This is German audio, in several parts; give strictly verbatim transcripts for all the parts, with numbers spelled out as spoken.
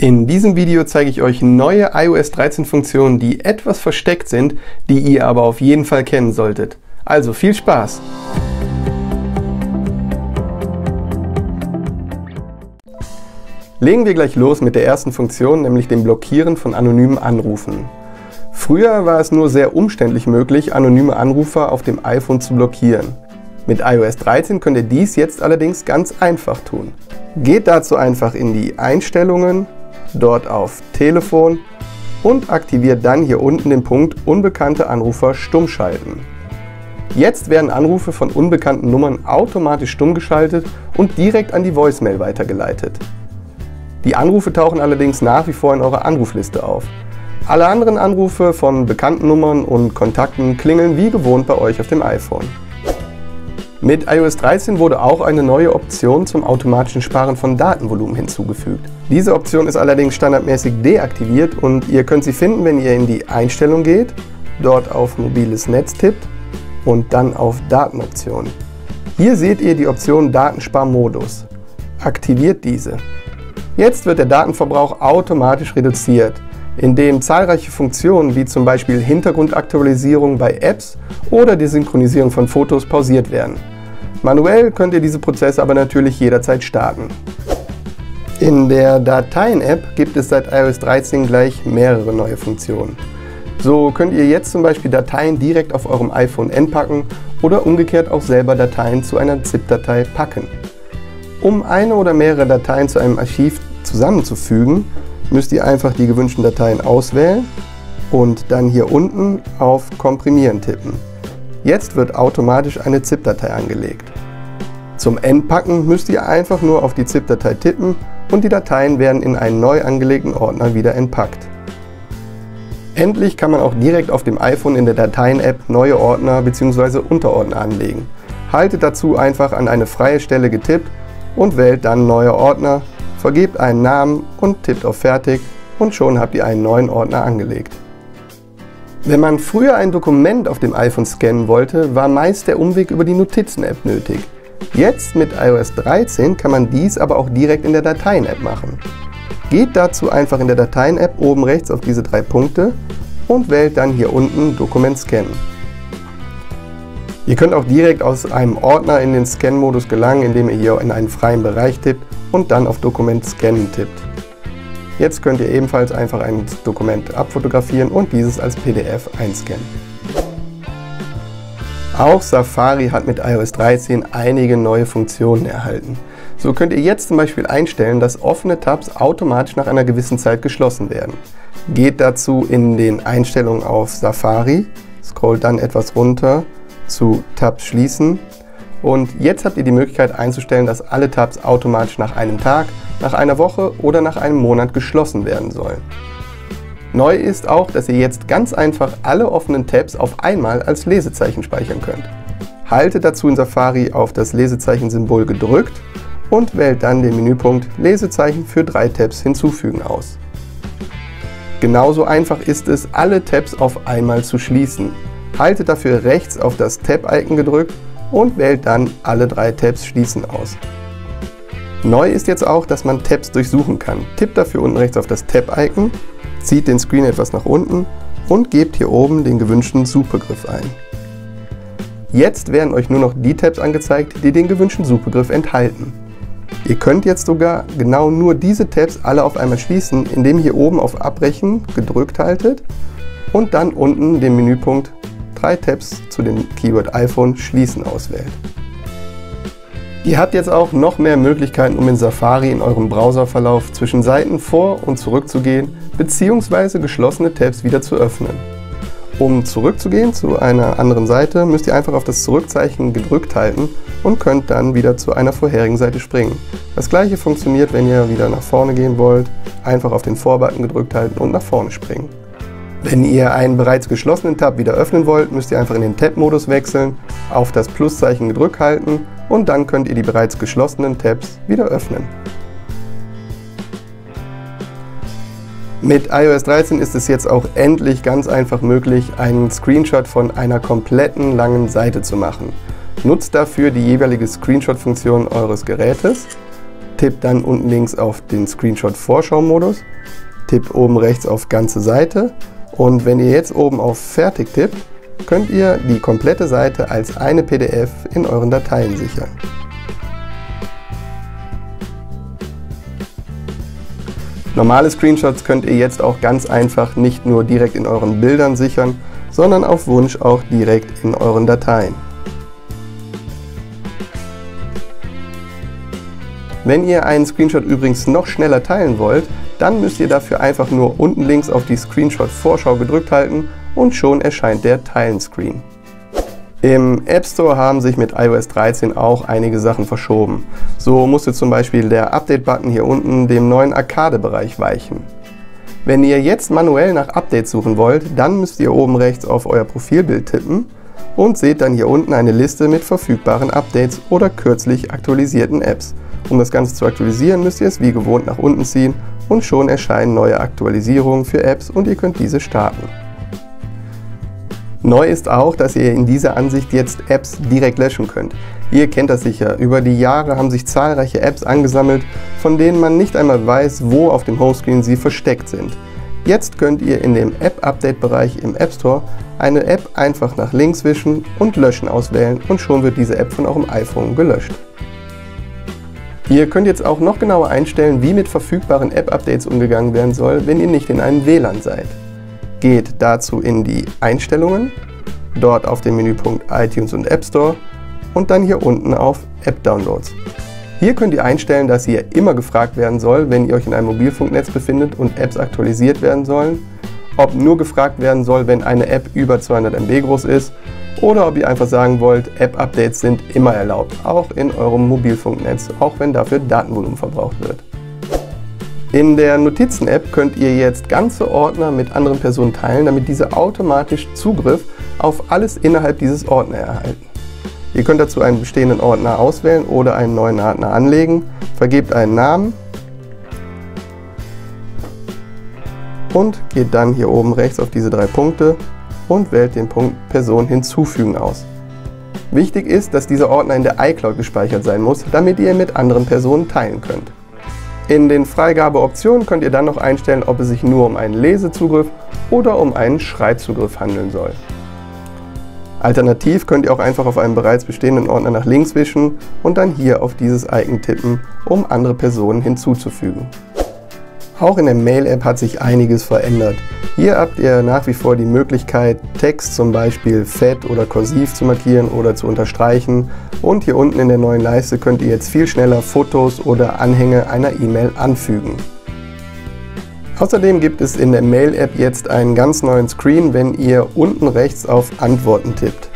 In diesem Video zeige ich euch neue i O S dreizehn Funktionen, die etwas versteckt sind, die ihr aber auf jeden Fall kennen solltet. Also viel Spaß! Legen wir gleich los mit der ersten Funktion, nämlich dem Blockieren von anonymen Anrufen. Früher war es nur sehr umständlich möglich, anonyme Anrufer auf dem iPhone zu blockieren. Mit i O S dreizehn könnt ihr dies jetzt allerdings ganz einfach tun. Geht dazu einfach in die Einstellungen, dort auf Telefon und aktiviert dann hier unten den Punkt Unbekannte Anrufer stumm schalten. Jetzt werden Anrufe von unbekannten Nummern automatisch stumm geschaltet und direkt an die Voicemail weitergeleitet. Die Anrufe tauchen allerdings nach wie vor in eurer Anrufliste auf. Alle anderen Anrufe von bekannten Nummern und Kontakten klingeln wie gewohnt bei euch auf dem iPhone. Mit i O S dreizehn wurde auch eine neue Option zum automatischen Sparen von Datenvolumen hinzugefügt. Diese Option ist allerdings standardmäßig deaktiviert und ihr könnt sie finden, wenn ihr in die Einstellung geht, dort auf mobiles Netz tippt und dann auf Datenoptionen. Hier seht ihr die Option Datensparmodus. Aktiviert diese. Jetzt wird der Datenverbrauch automatisch reduziert, indem zahlreiche Funktionen wie zum Beispiel Hintergrundaktualisierung bei Apps oder die Synchronisierung von Fotos pausiert werden. Manuell könnt ihr diese Prozesse aber natürlich jederzeit starten. In der Dateien-App gibt es seit i O S dreizehn gleich mehrere neue Funktionen. So könnt ihr jetzt zum Beispiel Dateien direkt auf eurem iPhone entpacken oder umgekehrt auch selber Dateien zu einer ZIP-Datei packen. Um eine oder mehrere Dateien zu einem Archiv zusammenzufügen, müsst ihr einfach die gewünschten Dateien auswählen und dann hier unten auf Komprimieren tippen. Jetzt wird automatisch eine ZIP-Datei angelegt. Zum Entpacken müsst ihr einfach nur auf die ZIP-Datei tippen und die Dateien werden in einen neu angelegten Ordner wieder entpackt. Endlich kann man auch direkt auf dem iPhone in der Dateien-App neue Ordner bzw. Unterordner anlegen. Haltet dazu einfach an eine freie Stelle getippt und wählt dann neue Ordner, vergebt einen Namen und tippt auf Fertig und schon habt ihr einen neuen Ordner angelegt. Wenn man früher ein Dokument auf dem iPhone scannen wollte, war meist der Umweg über die Notizen-App nötig. Jetzt mit i O S dreizehn kann man dies aber auch direkt in der Dateien-App machen. Geht dazu einfach in der Dateien-App oben rechts auf diese drei Punkte und wählt dann hier unten Dokument scannen. Ihr könnt auch direkt aus einem Ordner in den Scan-Modus gelangen, indem ihr hier in einen freien Bereich tippt und dann auf Dokument scannen tippt. Jetzt könnt ihr ebenfalls einfach ein Dokument abfotografieren und dieses als P D F einscannen. Auch Safari hat mit i O S dreizehn einige neue Funktionen erhalten. So könnt ihr jetzt zum Beispiel einstellen, dass offene Tabs automatisch nach einer gewissen Zeit geschlossen werden. Geht dazu in den Einstellungen auf Safari, scrollt dann etwas runter zu Tabs schließen und jetzt habt ihr die Möglichkeit einzustellen, dass alle Tabs automatisch nach einem Tag, nach einer Woche oder nach einem Monat geschlossen werden sollen. Neu ist auch, dass ihr jetzt ganz einfach alle offenen Tabs auf einmal als Lesezeichen speichern könnt. Haltet dazu in Safari auf das Lesezeichen-Symbol gedrückt und wählt dann den Menüpunkt Lesezeichen für drei Tabs hinzufügen aus. Genauso einfach ist es, alle Tabs auf einmal zu schließen. Haltet dafür rechts auf das Tab-Icon gedrückt und wählt dann alle drei Tabs schließen aus. Neu ist jetzt auch, dass man Tabs durchsuchen kann. Tippt dafür unten rechts auf das Tab-Icon, zieht den Screen etwas nach unten und gebt hier oben den gewünschten Suchbegriff ein. Jetzt werden euch nur noch die Tabs angezeigt, die den gewünschten Suchbegriff enthalten. Ihr könnt jetzt sogar genau nur diese Tabs alle auf einmal schließen, indem ihr hier oben auf Abbrechen gedrückt haltet und dann unten den Menüpunkt drei Tabs zu dem Keyword iPhone schließen auswählt. Ihr habt jetzt auch noch mehr Möglichkeiten, um in Safari in eurem Browserverlauf zwischen Seiten vor- und zurückzugehen bzw. geschlossene Tabs wieder zu öffnen. Um zurückzugehen zu einer anderen Seite, müsst ihr einfach auf das Zurückzeichen gedrückt halten und könnt dann wieder zu einer vorherigen Seite springen. Das gleiche funktioniert, wenn ihr wieder nach vorne gehen wollt, einfach auf den Vorbutton gedrückt halten und nach vorne springen. Wenn ihr einen bereits geschlossenen Tab wieder öffnen wollt, müsst ihr einfach in den Tab-Modus wechseln, auf das Pluszeichen gedrückt halten und dann könnt ihr die bereits geschlossenen Tabs wieder öffnen. Mit i O S dreizehn ist es jetzt auch endlich ganz einfach möglich, einen Screenshot von einer kompletten langen Seite zu machen. Nutzt dafür die jeweilige Screenshot-Funktion eures Gerätes Tipp dann unten links auf den Screenshot-Vorschau-Modus, tippt oben rechts auf ganze Seite und wenn ihr jetzt oben auf Fertig tippt, könnt ihr die komplette Seite als eine P D F in euren Dateien sichern. Normale Screenshots könnt ihr jetzt auch ganz einfach nicht nur direkt in euren Bildern sichern, sondern auf Wunsch auch direkt in euren Dateien. Wenn ihr einen Screenshot übrigens noch schneller teilen wollt, dann müsst ihr dafür einfach nur unten links auf die Screenshot-Vorschau gedrückt halten und schon erscheint der Teilen-Screen. Im App Store haben sich mit i O S dreizehn auch einige Sachen verschoben. So musste zum Beispiel der Update-Button hier unten dem neuen Arcade-Bereich weichen. Wenn ihr jetzt manuell nach Updates suchen wollt, dann müsst ihr oben rechts auf euer Profilbild tippen und seht dann hier unten eine Liste mit verfügbaren Updates oder kürzlich aktualisierten Apps. Um das Ganze zu aktualisieren, müsst ihr es wie gewohnt nach unten ziehen und schon erscheinen neue Aktualisierungen für Apps und ihr könnt diese starten. Neu ist auch, dass ihr in dieser Ansicht jetzt Apps direkt löschen könnt. Ihr kennt das sicher, über die Jahre haben sich zahlreiche Apps angesammelt, von denen man nicht einmal weiß, wo auf dem Homescreen sie versteckt sind. Jetzt könnt ihr in dem App-Update-Bereich im App Store eine App einfach nach links wischen und Löschen auswählen und schon wird diese App von eurem iPhone gelöscht. Ihr könnt jetzt auch noch genauer einstellen, wie mit verfügbaren App-Updates umgegangen werden soll, wenn ihr nicht in einem W L A N seid. Geht dazu in die Einstellungen, dort auf den Menüpunkt iTunes und App Store und dann hier unten auf App Downloads. Hier könnt ihr einstellen, dass ihr immer gefragt werden soll, wenn ihr euch in einem Mobilfunknetz befindet und Apps aktualisiert werden sollen, ob nur gefragt werden soll, wenn eine App über zweihundert M B groß ist oder ob ihr einfach sagen wollt, App-Updates sind immer erlaubt, auch in eurem Mobilfunknetz, auch wenn dafür Datenvolumen verbraucht wird. In der Notizen-App könnt ihr jetzt ganze Ordner mit anderen Personen teilen, damit diese automatisch Zugriff auf alles innerhalb dieses Ordners erhalten. Ihr könnt dazu einen bestehenden Ordner auswählen oder einen neuen Ordner anlegen, vergebt einen Namen und geht dann hier oben rechts auf diese drei Punkte und wählt den Punkt Person hinzufügen aus. Wichtig ist, dass dieser Ordner in der iCloud gespeichert sein muss, damit ihr ihn mit anderen Personen teilen könnt. In den Freigabeoptionen könnt ihr dann noch einstellen, ob es sich nur um einen Lesezugriff oder um einen Schreibzugriff handeln soll. Alternativ könnt ihr auch einfach auf einen bereits bestehenden Ordner nach links wischen und dann hier auf dieses Icon tippen, um andere Personen hinzuzufügen. Auch in der Mail-App hat sich einiges verändert. Hier habt ihr nach wie vor die Möglichkeit, Text zum Beispiel fett oder kursiv zu markieren oder zu unterstreichen. Und hier unten in der neuen Leiste könnt ihr jetzt viel schneller Fotos oder Anhänge einer E-Mail anfügen. Außerdem gibt es in der Mail-App jetzt einen ganz neuen Screen, wenn ihr unten rechts auf Antworten tippt.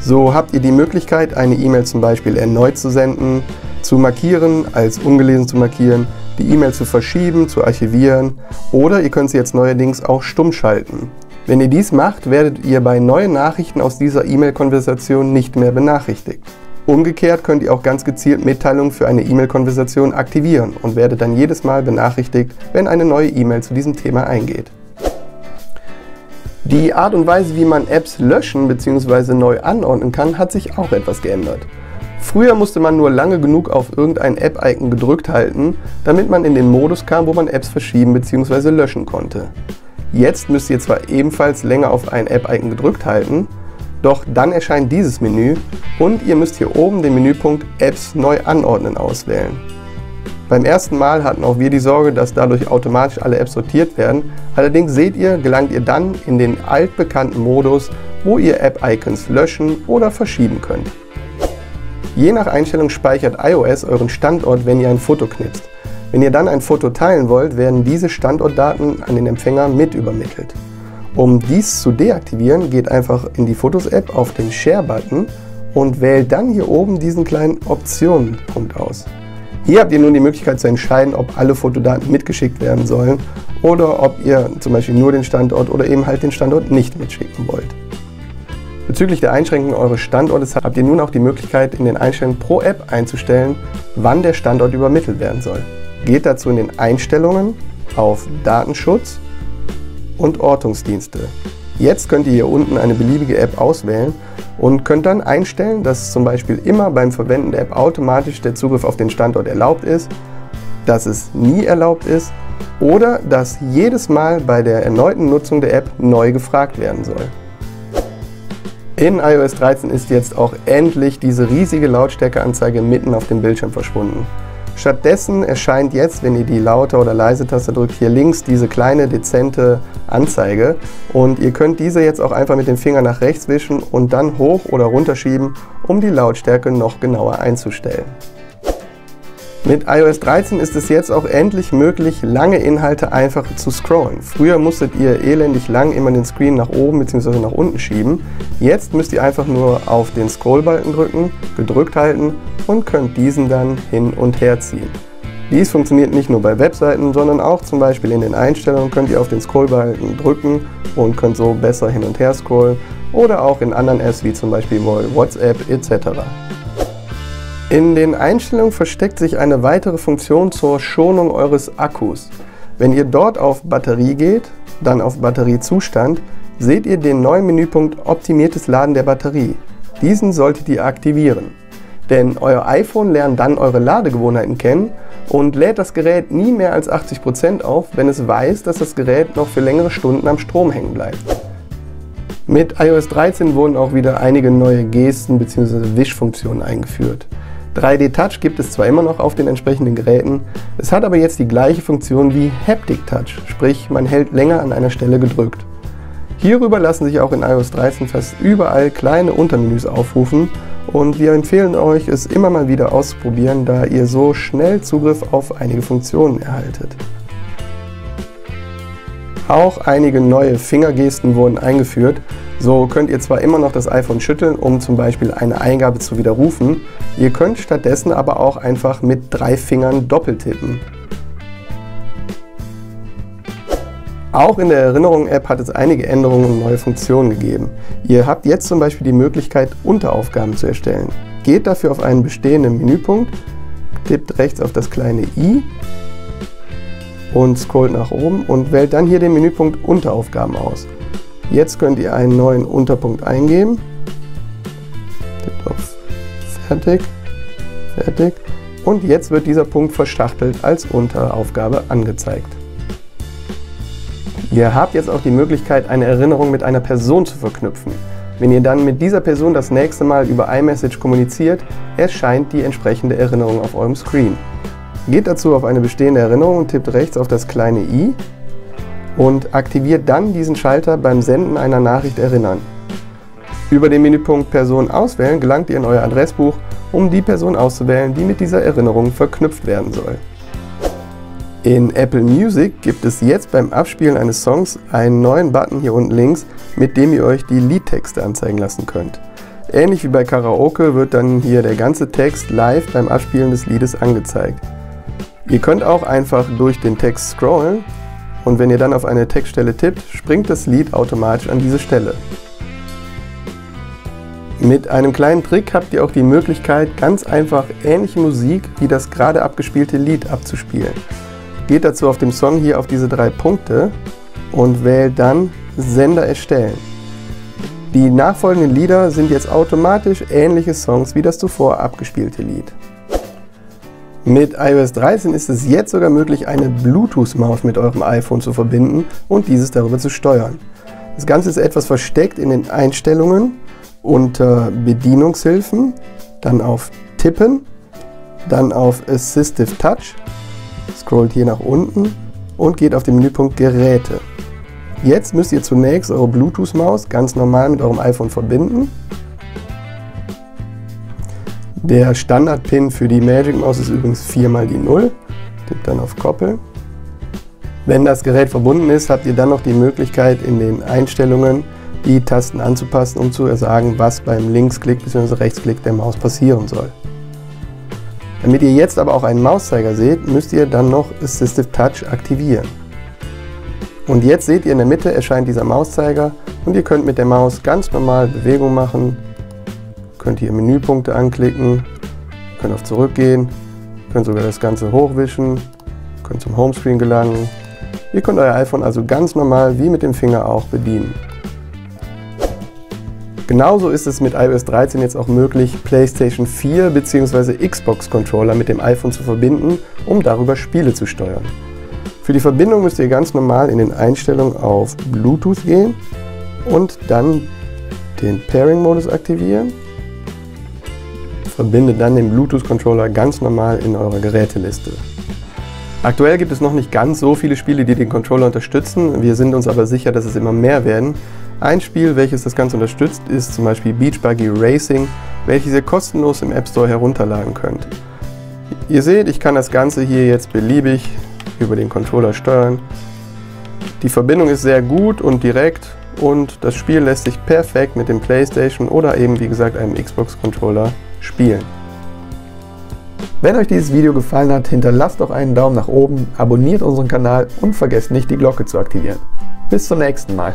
So habt ihr die Möglichkeit, eine E-Mail zum Beispiel erneut zu senden, zu markieren, als ungelesen zu markieren, die E-Mail zu verschieben, zu archivieren oder ihr könnt sie jetzt neuerdings auch stumm schalten. Wenn ihr dies macht, werdet ihr bei neuen Nachrichten aus dieser E-Mail-Konversation nicht mehr benachrichtigt. Umgekehrt könnt ihr auch ganz gezielt Mitteilungen für eine E-Mail-Konversation aktivieren und werdet dann jedes Mal benachrichtigt, wenn eine neue E-Mail zu diesem Thema eingeht. Die Art und Weise, wie man Apps löschen bzw. neu anordnen kann, hat sich auch etwas geändert. Früher musste man nur lange genug auf irgendein App-Icon gedrückt halten, damit man in den Modus kam, wo man Apps verschieben bzw. löschen konnte. Jetzt müsst ihr zwar ebenfalls länger auf ein App-Icon gedrückt halten, doch dann erscheint dieses Menü und ihr müsst hier oben den Menüpunkt Apps neu anordnen auswählen. Beim ersten Mal hatten auch wir die Sorge, dass dadurch automatisch alle Apps sortiert werden. Allerdings seht ihr, gelangt ihr dann in den altbekannten Modus, wo ihr App-Icons löschen oder verschieben könnt. Je nach Einstellung speichert iOS euren Standort, wenn ihr ein Foto knipst. Wenn ihr dann ein Foto teilen wollt, werden diese Standortdaten an den Empfänger mit übermittelt. Um dies zu deaktivieren, geht einfach in die Fotos-App auf den Share-Button und wählt dann hier oben diesen kleinen Optionen-Punkt aus. Hier habt ihr nun die Möglichkeit zu entscheiden, ob alle Fotodaten mitgeschickt werden sollen oder ob ihr zum Beispiel nur den Standort oder eben halt den Standort nicht mitschicken wollt. Bezüglich der Einschränkung eures Standortes habt ihr nun auch die Möglichkeit, in den Einstellungen pro App einzustellen, wann der Standort übermittelt werden soll. Geht dazu in den Einstellungen auf Datenschutz und Ortungsdienste. Jetzt könnt ihr hier unten eine beliebige App auswählen und könnt dann einstellen, dass zum Beispiel immer beim Verwenden der App automatisch der Zugriff auf den Standort erlaubt ist dass es nie erlaubt ist oder dass jedes Mal bei der erneuten Nutzung der App neu gefragt werden soll. In iOS dreizehn ist jetzt auch endlich diese riesige Lautstärkeanzeige mitten auf dem Bildschirm verschwunden. Stattdessen erscheint jetzt, wenn ihr die Laute- oder Leise-Taste drückt, hier links diese kleine, dezente Anzeige. Und ihr könnt diese jetzt auch einfach mit dem Finger nach rechts wischen und dann hoch- oder runterschieben, um die Lautstärke noch genauer einzustellen. Mit iOS dreizehn ist es jetzt auch endlich möglich, lange Inhalte einfach zu scrollen. Früher musstet ihr elendig lang immer den Screen nach oben bzw. nach unten schieben. Jetzt müsst ihr einfach nur auf den Scrollbalken drücken, gedrückt halten und könnt diesen dann hin und her ziehen. Dies funktioniert nicht nur bei Webseiten, sondern auch zum Beispiel in den Einstellungen könnt ihr auf den Scrollbalken drücken und könnt so besser hin und her scrollen oder auch in anderen Apps wie zum Beispiel WhatsApp et cetera. In den Einstellungen versteckt sich eine weitere Funktion zur Schonung eures Akkus. Wenn ihr dort auf Batterie geht, dann auf Batteriezustand, seht ihr den neuen Menüpunkt Optimiertes Laden der Batterie. Diesen solltet ihr aktivieren. Denn euer iPhone lernt dann eure Ladegewohnheiten kennen und lädt das Gerät nie mehr als achtzig Prozent auf, wenn es weiß, dass das Gerät noch für längere Stunden am Strom hängen bleibt. Mit iOS dreizehn wurden auch wieder einige neue Gesten bzw. Wischfunktionen eingeführt. drei D Touch gibt es zwar immer noch auf den entsprechenden Geräten, es hat aber jetzt die gleiche Funktion wie Haptic Touch, sprich man hält länger an einer Stelle gedrückt. Hierüber lassen sich auch in iOS dreizehn fast überall kleine Untermenüs aufrufen und wir empfehlen euch, es immer mal wieder auszuprobieren, da ihr so schnell Zugriff auf einige Funktionen erhaltet. Auch einige neue Fingergesten wurden eingeführt. So könnt ihr zwar immer noch das iPhone schütteln, um zum Beispiel eine Eingabe zu widerrufen, ihr könnt stattdessen aber auch einfach mit drei Fingern doppeltippen. Auch in der Erinnerung-App hat es einige Änderungen und neue Funktionen gegeben. Ihr habt jetzt zum Beispiel die Möglichkeit, Unteraufgaben zu erstellen. Geht dafür auf einen bestehenden Menüpunkt, tippt rechts auf das kleine i und scrollt nach oben und wählt dann hier den Menüpunkt Unteraufgaben aus. Jetzt könnt ihr einen neuen Unterpunkt eingeben, tippt auf Fertig, Fertig und jetzt wird dieser Punkt verschachtelt als Unteraufgabe angezeigt. Ihr habt jetzt auch die Möglichkeit, eine Erinnerung mit einer Person zu verknüpfen. Wenn ihr dann mit dieser Person das nächste Mal über iMessage kommuniziert, erscheint die entsprechende Erinnerung auf eurem Screen. Geht dazu auf eine bestehende Erinnerung und tippt rechts auf das kleine i und aktiviert dann diesen Schalter beim Senden einer Nachricht erinnern. Über den Menüpunkt Person auswählen gelangt ihr in euer Adressbuch, um die Person auszuwählen, die mit dieser Erinnerung verknüpft werden soll. In Apple Music gibt es jetzt beim Abspielen eines Songs einen neuen Button hier unten links, mit dem ihr euch die Liedtexte anzeigen lassen könnt. Ähnlich wie bei Karaoke wird dann hier der ganze Text live beim Abspielen des Liedes angezeigt. Ihr könnt auch einfach durch den Text scrollen und wenn ihr dann auf eine Textstelle tippt, springt das Lied automatisch an diese Stelle. Mit einem kleinen Trick habt ihr auch die Möglichkeit, ganz einfach ähnliche Musik wie das gerade abgespielte Lied abzuspielen. Geht dazu auf dem Song hier auf diese drei Punkte und wählt dann Sender erstellen. Die nachfolgenden Lieder sind jetzt automatisch ähnliche Songs wie das zuvor abgespielte Lied. Mit iOS dreizehn ist es jetzt sogar möglich, eine Bluetooth-Maus mit eurem iPhone zu verbinden und dieses darüber zu steuern. Das Ganze ist etwas versteckt in den Einstellungen unter Bedienungshilfen, dann auf Tippen, dann auf Assistive Touch, scrollt hier nach unten und geht auf den Menüpunkt Geräte. Jetzt müsst ihr zunächst eure Bluetooth-Maus ganz normal mit eurem iPhone verbinden. Der Standard-Pin für die Magic-Maus ist übrigens vier mal die null. Tippt dann auf Koppeln. Wenn das Gerät verbunden ist, habt ihr dann noch die Möglichkeit, in den Einstellungen die Tasten anzupassen, um zu sagen, was beim Linksklick bzw. Rechtsklick der Maus passieren soll. Damit ihr jetzt aber auch einen Mauszeiger seht, müsst ihr dann noch Assistive Touch aktivieren. Und jetzt seht ihr in der Mitte erscheint dieser Mauszeiger und ihr könnt mit der Maus ganz normal Bewegungen machen. Könnt hier Menüpunkte anklicken, könnt auf Zurückgehen, könnt sogar das Ganze hochwischen, könnt zum Homescreen gelangen. Ihr könnt euer iPhone also ganz normal wie mit dem Finger auch bedienen. Genauso ist es mit iOS dreizehn jetzt auch möglich, PlayStation vier bzw. Xbox-Controller mit dem iPhone zu verbinden, um darüber Spiele zu steuern. Für die Verbindung müsst ihr ganz normal in den Einstellungen auf Bluetooth gehen und dann den Pairing-Modus aktivieren. Verbindet dann den Bluetooth-Controller ganz normal in eurer Geräteliste. Aktuell gibt es noch nicht ganz so viele Spiele, die den Controller unterstützen. Wir sind uns aber sicher, dass es immer mehr werden. Ein Spiel, welches das Ganze unterstützt, ist zum Beispiel Beach Buggy Racing, welches ihr kostenlos im App Store herunterladen könnt. Ihr seht, ich kann das Ganze hier jetzt beliebig über den Controller steuern. Die Verbindung ist sehr gut und direkt und das Spiel lässt sich perfekt mit dem PlayStation oder eben wie gesagt einem Xbox-Controller spielen. Wenn euch dieses Video gefallen hat, hinterlasst doch einen Daumen nach oben, abonniert unseren Kanal und vergesst nicht, die Glocke zu aktivieren. Bis zum nächsten Mal.